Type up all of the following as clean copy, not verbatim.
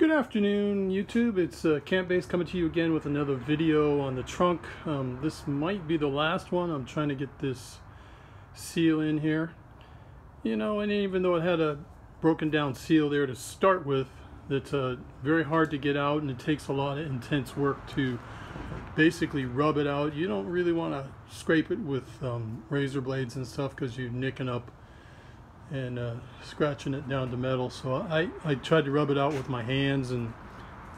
Good afternoon, YouTube. It's Campbase coming to you again with another video on the trunk. This might be the last one. I'm trying to get this seal in here. You know, and even though it had a broken down seal there to start with, that's very hard to get out, and it takes a lot of intense work to basically rub it out. You don't really want to scrape it with razor blades and stuff because you're nicking up and scratching it down to metal. So I tried to rub it out with my hands and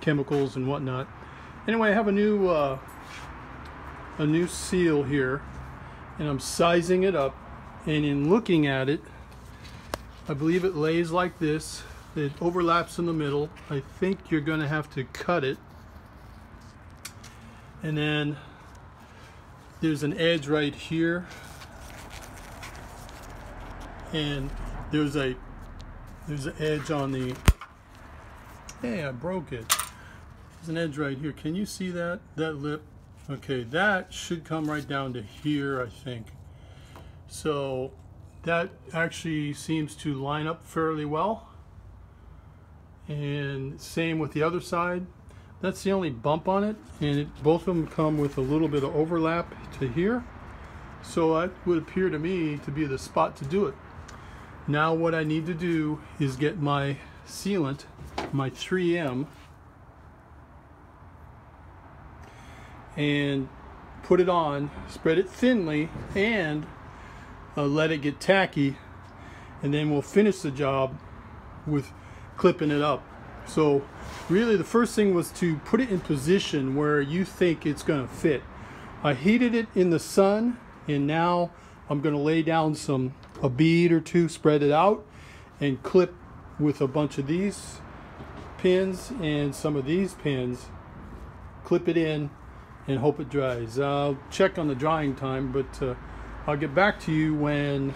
chemicals and whatnot. Anyway, I have a new seal here, and I'm sizing it up, and in looking at it, I believe it lays like this. It overlaps in the middle. I think you're gonna have to cut it, and then there's an edge right here, and there's an edge on the, hey, I broke it. There's an edge right here. Can you see that lip? Okay, that should come right down to here, I think. So that actually seems to line up fairly well, and same with the other side. That's the only bump on it, and both of them come with a little bit of overlap to here, so that would appear to me to be the spot to do it. Now what I need to do is get my sealant, my 3M, and put it on, spread it thinly, and let it get tacky, and then we'll finish the job with clipping it up. So really the first thing was to put it in position where you think it's going to fit. I heated it in the sun, and now I'm going to lay down a bead or two, spread it out, and clip with a bunch of these pins and some of these pins, clip it in and hope it dries. I'll check on the drying time, but I'll get back to you when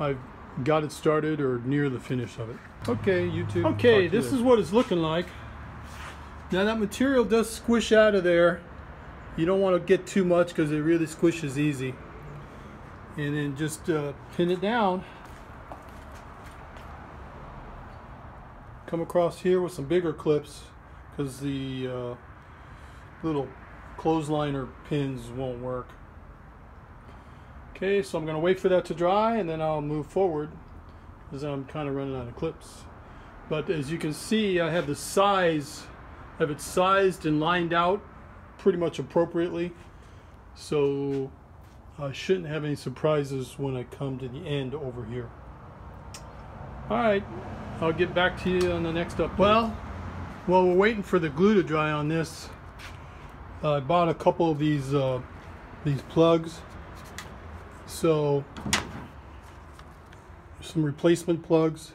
I've got it started or near the finish of it. Okay, YouTube. Okay, this is what it's looking like. Now that material does squish out of there. You don't want to get too much because it really squishes easy. And then just pin it down. Come across here with some bigger clips because the little clothesline or pins won't work. Okay, so I'm going to wait for that to dry, and then I'll move forward because I'm kind of running out of clips. But as you can see, I have the size, have it sized and lined out pretty much appropriately, so I shouldn't have any surprises when I come to the end over here. Alright, I'll get back to you on the next update. Well, while we're waiting for the glue to dry on this, I bought a couple of these plugs. So some replacement plugs.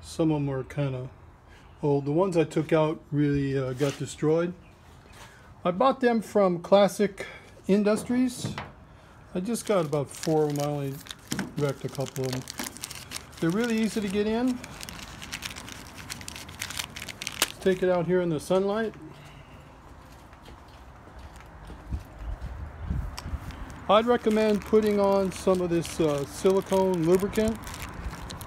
Some of them are kind of old. The ones I took out really got destroyed. I bought them from Classic Industries. I just got about four of them. I only wrecked a couple of them. They're really easy to get in. Let's take it out here in the sunlight. I'd recommend putting on some of this silicone lubricant.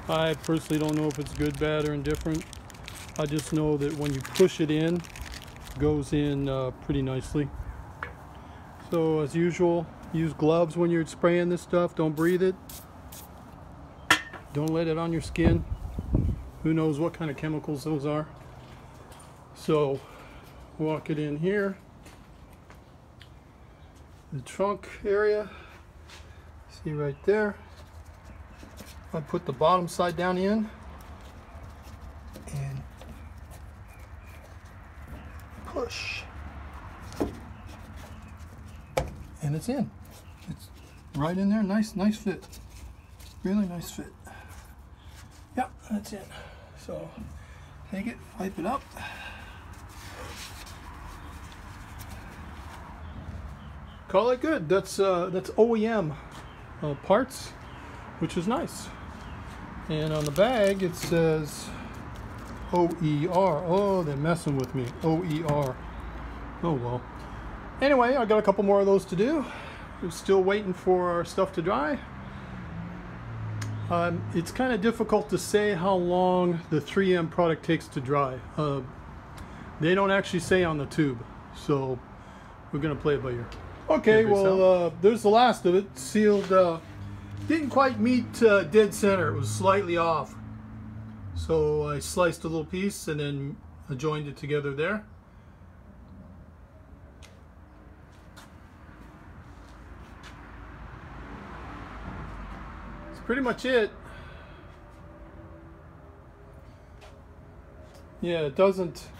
I personally don't know if it's good, bad, or indifferent. I just know that when you push it in, goes in pretty nicely. So as usual, use gloves when you're spraying this stuff. Don't breathe it. Don't let it on your skin. Who knows what kind of chemicals those are. So walk it in here, the trunk area. See right there, I put the bottom side down in and push, and it's in. It's right in there. Nice fit. Really nice fit. Yeah, that's it. So take it, wipe it up. Call it good. That's OEM parts, which is nice. And on the bag it says OER. Oh, they're messing with me. OER. Oh well. Anyway, I got a couple more of those to do. We're still waiting for our stuff to dry. It's kind of difficult to say how long the 3M product takes to dry. They don't actually say on the tube, so we're gonna play it by ear. Okay, well, there's the last of it. Sealed, didn't quite meet dead center. It was slightly off. So I sliced a little piece and then I joined it together there. That's pretty much it. Yeah, it doesn't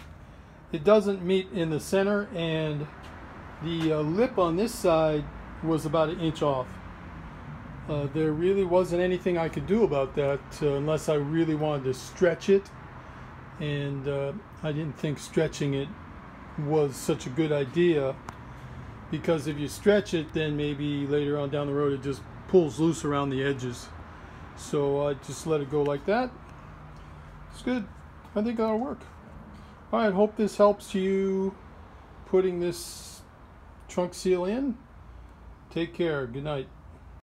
meet in the center, and the lip on this side was about 1 inch off. There really wasn't anything I could do about that unless I really wanted to stretch it, and I didn't think stretching it was such a good idea, because if you stretch it, then maybe later on down the road it just pulls loose around the edges. So I just let it go like that. It's good. I think that'll work. All right, hope this helps you putting this trunk seal in. Take care. Good night.